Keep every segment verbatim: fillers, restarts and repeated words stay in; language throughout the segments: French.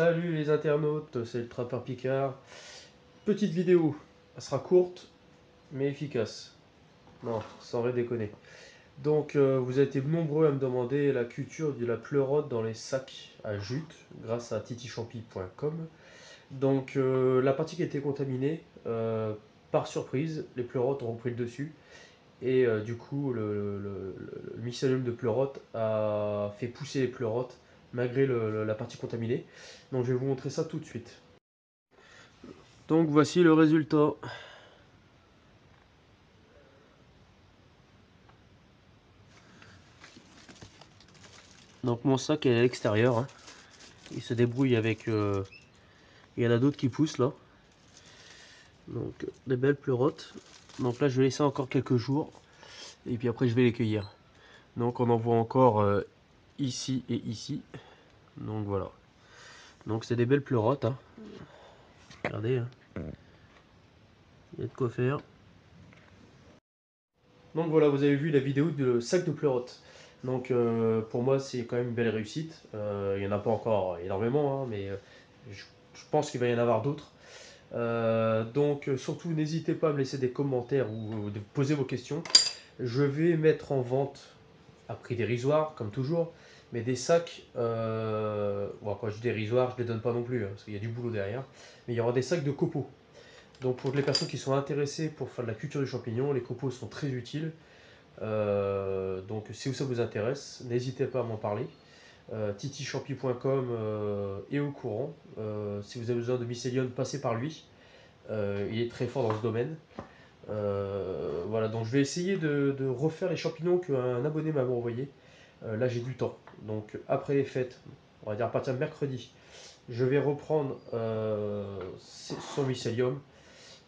Salut les internautes, c'est le trappeur Picard. Petite vidéo, elle sera courte mais efficace. Non, sans rien déconner. Donc euh, vous avez été nombreux à me demander la culture de la pleurote dans les sacs à jute grâce à titichampi point com. Donc euh, la partie qui était contaminée, euh, par surprise, les pleurotes ont repris le dessus. Et euh, du coup, le, le, le, le mycelium de pleurote a fait pousser les pleurotes malgré le, le, la partie contaminée. Donc je vais vous montrer ça tout de suite. Donc voici le résultat. Donc mon sac est à l'extérieur, hein. Il se débrouille avec... Euh... il y en a d'autres qui poussent là. Donc des belles pleurotes. Donc là je vais laisser encore quelques jours. Et puis après je vais les cueillir. Donc on en voit encore euh, ici et ici. Donc voilà. Donc c'est des belles pleurotes, hein. Regardez, hein. Il y a de quoi faire. Donc voilà, vous avez vu la vidéo du sac de pleurotes. Donc euh, pour moi c'est quand même une belle réussite. Euh, il n'y en a pas encore énormément, hein, mais euh, je, je pense qu'il va y en avoir d'autres. Euh, donc euh, surtout n'hésitez pas à me laisser des commentaires ou euh, de poser vos questions. Je vais mettre en vente à prix dérisoire comme toujours, mais des sacs, euh, bon, quand je dis dérisoire je ne les donne pas non plus, hein, parce qu'il y a du boulot derrière, mais il y aura des sacs de copeaux. Donc pour les personnes qui sont intéressées pour faire de la culture du champignon, les copeaux sont très utiles. Euh, donc si ça vous intéresse, n'hésitez pas à m'en parler. euh, titichampi point com euh, est au courant. Euh, si vous avez besoin de mycélium, passez par lui. Euh, il est très fort dans ce domaine. Euh, voilà, donc je vais essayer de, de refaire les champignons qu'un abonné m'avait envoyé. Euh, là j'ai du temps, donc après les fêtes, on va dire à partir de mercredi, je vais reprendre euh, son mycélium,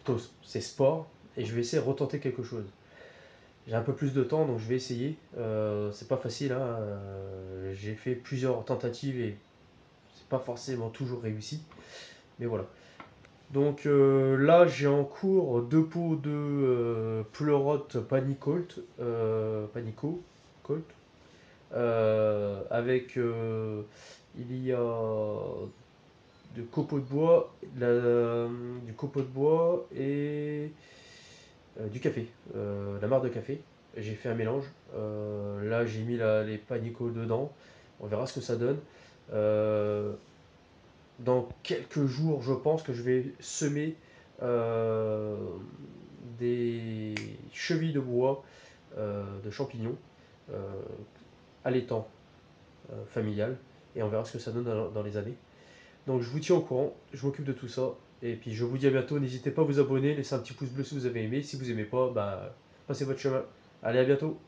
plutôt ses spores, et je vais essayer de retenter quelque chose. J'ai un peu plus de temps, donc je vais essayer. Euh, c'est pas facile, hein. euh, j'ai fait plusieurs tentatives et c'est pas forcément toujours réussi. Mais voilà. Donc euh, là, j'ai en cours deux pots de euh, pleurote panicolte, euh, panico, colte, euh, avec euh, il y a du copeau de bois, la, du copeau de bois et Euh, du café, euh, la mare de café. J'ai fait un mélange. Euh, là, j'ai mis la, les panicots dedans. On verra ce que ça donne. Euh, dans quelques jours, je pense que je vais semer euh, des chevilles de bois, euh, de champignons, euh, à l'étang euh, familial. Et on verra ce que ça donne dans, dans les années. Donc, je vous tiens au courant. Je m'occupe de tout ça. Et puis je vous dis à bientôt, n'hésitez pas à vous abonner, laissez un petit pouce bleu si vous avez aimé, si vous n'aimez pas, bah, passez votre chemin. Allez, à bientôt.